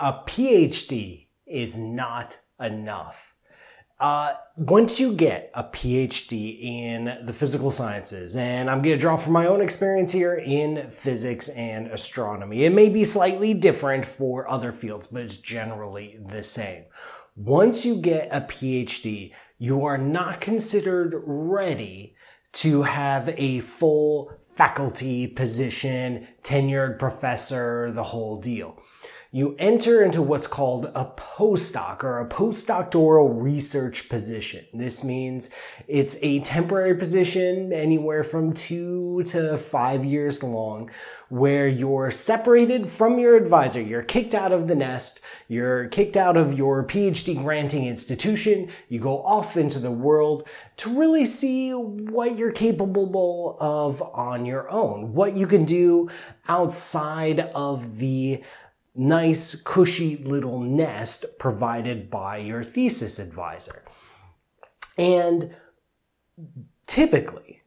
a PhD is not enough. Once you get a PhD in the physical sciences, and I'm going to draw from my own experience here in physics and astronomy. It may be slightly different for other fields, but it's generally the same. Once you get a PhD, you are not considered ready to have a full faculty position, tenured professor, the whole deal. You enter into what's called a postdoc or a postdoctoral research position. This means it's a temporary position anywhere from 2 to 5 years long, where you're separated from your advisor. You're kicked out of the nest. You're kicked out of your PhD granting institution. You go off into the world to really see what you're capable of on your own, what you can do outside of the nice, cushy little nest provided by your thesis advisor. And typically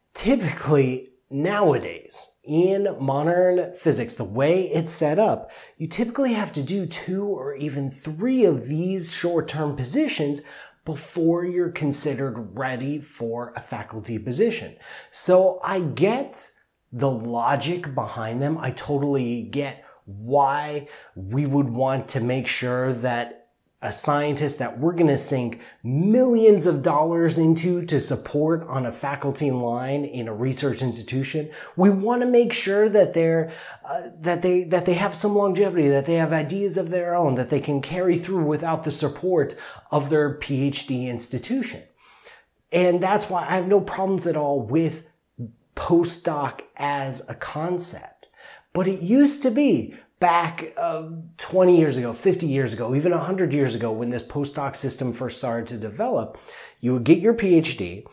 nowadays, in modern physics, the way it's set up, you typically have to do 2 or even 3 of these short-term positions before you're considered ready for a faculty position. So I get the logic behind them. I totally get why we would want to make sure that a scientist that we're going to sink millions of dollars into to support on a faculty line in a research institution, we want to make sure that they're that they have some longevity, that they have ideas of their own, that they can carry through without the support of their PhD institution. And that's why I have no problems at all with postdoc as a concept. But it used to be back 20 years ago, 50 years ago, even 100 years ago, when this postdoc system first started to develop, you would get your PhD,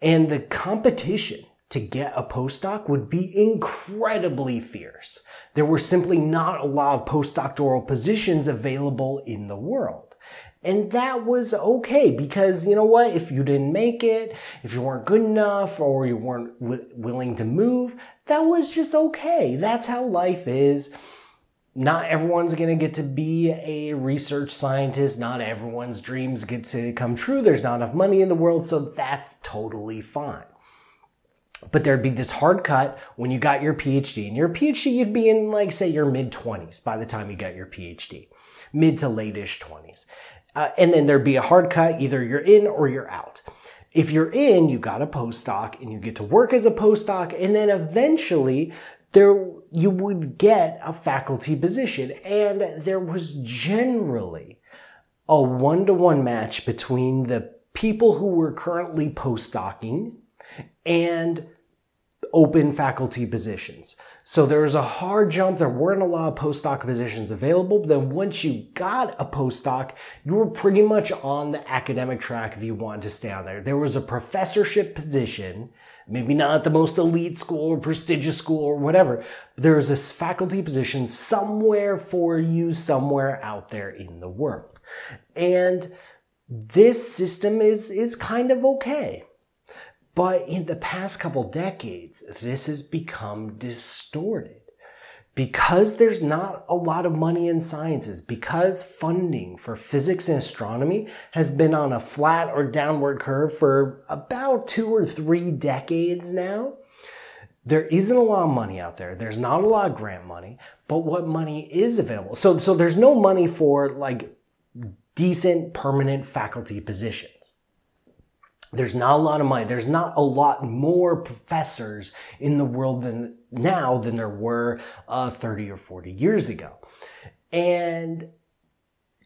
and the competition to get a postdoc would be incredibly fierce. There were simply not a lot of postdoctoral positions available in the world. And that was okay, because you know what, if you didn't make it, if you weren't good enough, or you weren't willing to move, that was just okay. That's how life is. Not everyone's going to get to be a research scientist. Not everyone's dreams get to come true. There's not enough money in the world, so that's totally fine. But there'd be this hard cut when you got your PhD. And your PhD, you'd be in, like, say, your mid-20s by the time you got your PhD. Mid to late-ish 20s. And then there'd be a hard cut. Either you're in or you're out. If you're in, you got a postdoc, and you get to work as a postdoc, and then eventually you would get a faculty position. And there was generally a one-to-one match between the people who were currently postdocing and open faculty positions. So there was a hard jump. There weren't a lot of postdoc positions available. But then once you got a postdoc, you were pretty much on the academic track if you wanted to stay on there. There was a professorship position, maybe not at the most elite school or prestigious school or whatever. But there was this faculty position somewhere for you, somewhere out there in the world. And this system is kind of okay. But in the past couple decades, this has become distorted. Because there's not a lot of money in sciences, because funding for physics and astronomy has been on a flat or downward curve for about 2 or 3 decades now, there isn't a lot of money out there. There's not a lot of grant money, but what money is available? So there's no money for, like, decent permanent faculty positions. There's not a lot of money. There's not a lot more professors in the world now than there were 30 or 40 years ago. And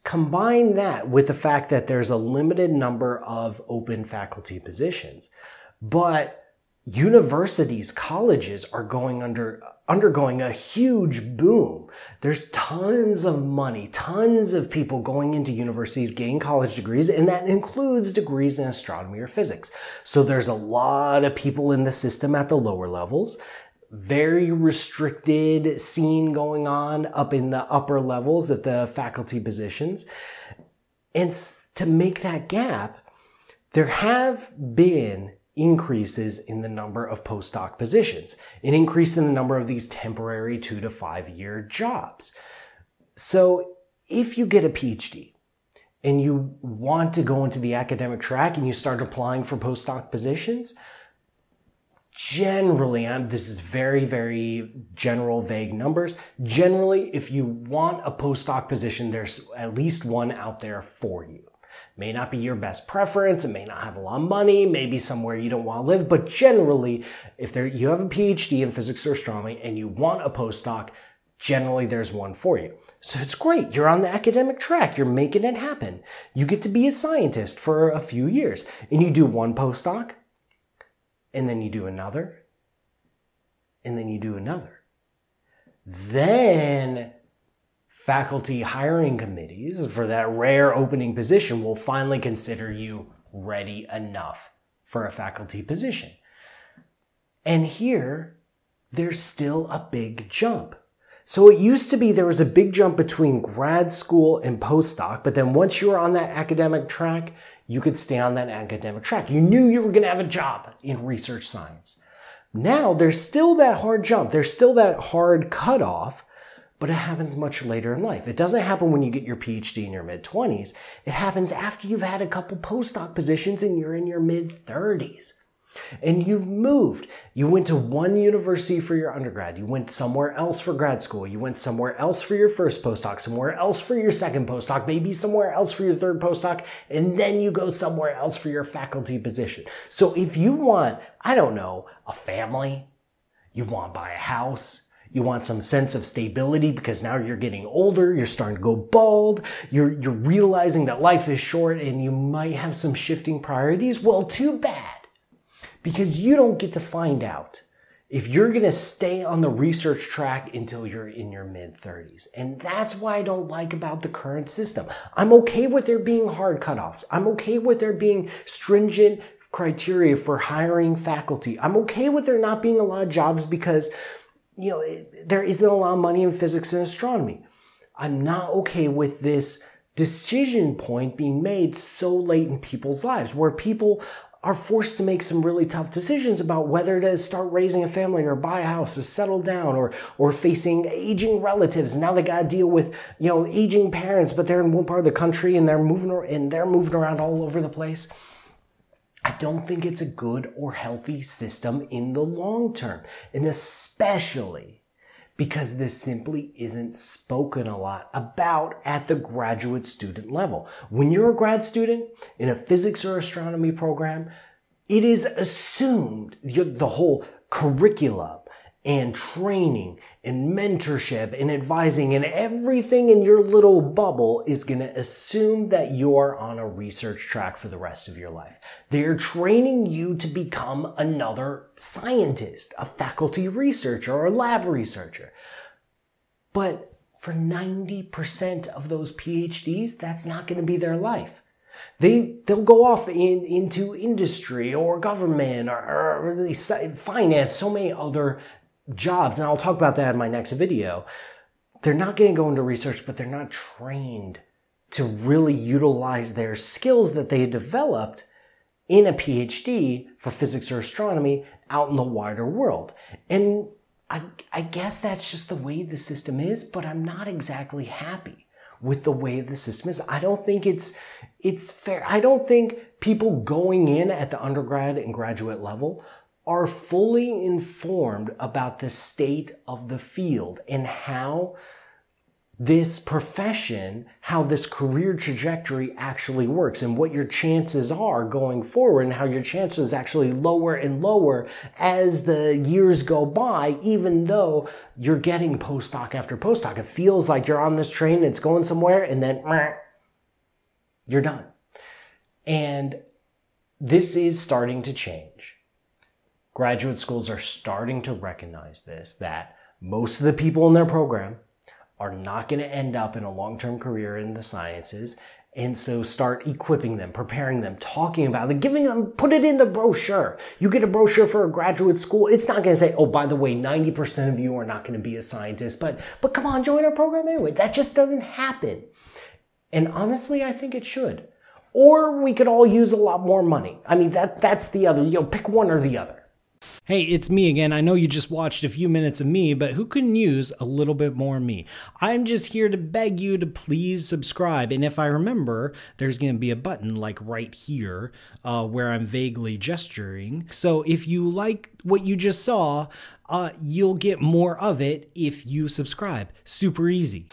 combine that with the fact that there's a limited number of open faculty positions. But universities, colleges are undergoing a huge boom. There's tons of money, tons of people going into universities, getting college degrees, and that includes degrees in astronomy or physics. So there's a lot of people in the system at the lower levels, very restricted scene going on up in the upper levels at the faculty positions. And to make that gap, there have been increases in the number of postdoc positions, an increase in the number of these temporary 2 to 5 year jobs. So if you get a PhD and you want to go into the academic track and you start applying for postdoc positions, generally, this is very, very general, vague numbers. Generally, if you want a postdoc position, there's at least one out there for you. It may not be your best preference. It may not have a lot of money, maybe somewhere you don't want to live. But generally, if you have a PhD in physics or astronomy and you want a postdoc, generally there's one for you. So it's great. You're on the academic track. You're making it happen. You get to be a scientist for a few years. And you do one postdoc, and then you do another, and then you do another. Then faculty hiring committees for that rare opening position will finally consider you ready enough for a faculty position. And here, there's still a big jump. So it used to be there was a big jump between grad school and postdoc, but then once you were on that academic track, you could stay on that academic track. You knew you were going to have a job in research science. Now, there's still that hard jump. There's still that hard cutoff, but it happens much later in life. It doesn't happen when you get your PhD in your mid-20s. It happens after you've had a couple postdoc positions and you're in your mid-30s. And you've moved. You went to one university for your undergrad. You went somewhere else for grad school. You went somewhere else for your first postdoc, somewhere else for your second postdoc, maybe somewhere else for your third postdoc, and then you go somewhere else for your faculty position. So if you want, I don't know, a family, you want to buy a house, you want some sense of stability because now you're getting older, you're starting to go bald, you're realizing that life is short and you might have some shifting priorities, well, too bad. Because you don't get to find out if you're going to stay on the research track until you're in your mid-30s. And that's why I don't like about the current system. I'm okay with there being hard cutoffs. I'm okay with there being stringent criteria for hiring faculty. I'm okay with there not being a lot of jobs because, you know, there isn't a lot of money in physics and astronomy. I'm not okay with this decision point being made so late in people's lives where people are forced to make some really tough decisions about whether to start raising a family or buy a house or settle down or facing aging relatives. Now they gotta deal with, you know, aging parents, but they're in one part of the country and they're moving around all over the place. I don't think it's a good or healthy system in the long term, and especially because this simply isn't spoken a lot about at the graduate student level. When you're a grad student in a physics or astronomy program, it is assumed the whole curriculum and training and mentorship and advising and everything in your little bubble is going to assume that you're on a research track for the rest of your life. They're training you to become another scientist, a faculty researcher or a lab researcher. But for 90% of those PhDs, that's not going to be their life. They'll go off into industry or government or finance, so many other jobs, and I'll talk about that in my next video. They're not going to go into research, but they're not trained to really utilize their skills that they developed in a PhD for physics or astronomy out in the wider world. And I guess that's just the way the system is, but I'm not exactly happy with the way the system is. I don't think it's fair. I don't think people going in at the undergrad and graduate level are fully informed about the state of the field and how this profession, how this career trajectory actually works and what your chances are going forward and how your chances actually lower and lower as the years go by, even though you're getting postdoc after postdoc. It feels like you're on this train, it's going somewhere, and then you're done. And this is starting to change. Graduate schools are starting to recognize this, that most of the people in their program are not going to end up in a long-term career in the sciences, and so start equipping them, preparing them, talking about it, giving them, put it in the brochure. You get a brochure for a graduate school, it's not going to say, oh, by the way, 90% of you are not going to be a scientist, but come on, join our program anyway. That just doesn't happen. And honestly, I think it should. Or we could all use a lot more money. I mean, that's the other, you know, pick one or the other. Hey, it's me again. I know you just watched a few minutes of me, but who couldn't use a little bit more me? I'm just here to beg you to please subscribe. And if I remember, there's going to be a button like right here where I'm vaguely gesturing. So if you like what you just saw, you'll get more of it if you subscribe. Super easy.